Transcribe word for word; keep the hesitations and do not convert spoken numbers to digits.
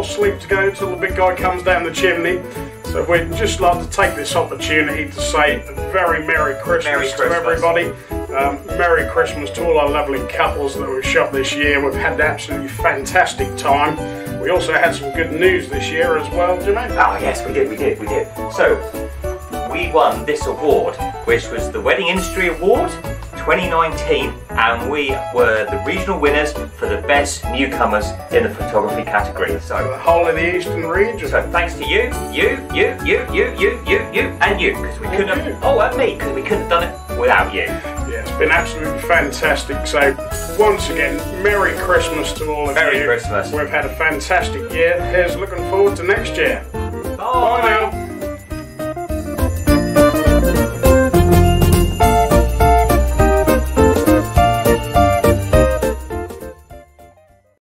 more sleep to go till the big guy comes down the chimney. So we'd just like to take this opportunity to say a very Merry Christmas, Merry Christmas. to everybody. Um, Merry Christmas to all our lovely couples that we've shot this year. We've had an absolutely fantastic time. We also had some good news this year as well, didn't we? Oh yes, we did, we did, we did. So, we won this award, which was the Wedding Industry Award twenty nineteen, and we were the regional winners for the best newcomers in the photography category. So the whole of the eastern region. So thanks to you, you, you, you, you, you, you, you, and you, because we couldn't have, oh and me, because we couldn't have done it without you. Yeah, it's been absolutely fantastic. So once again, Merry Christmas to all of you. Merry Christmas. We've had a fantastic year. Here's looking forward to next year. Bye, Bye now.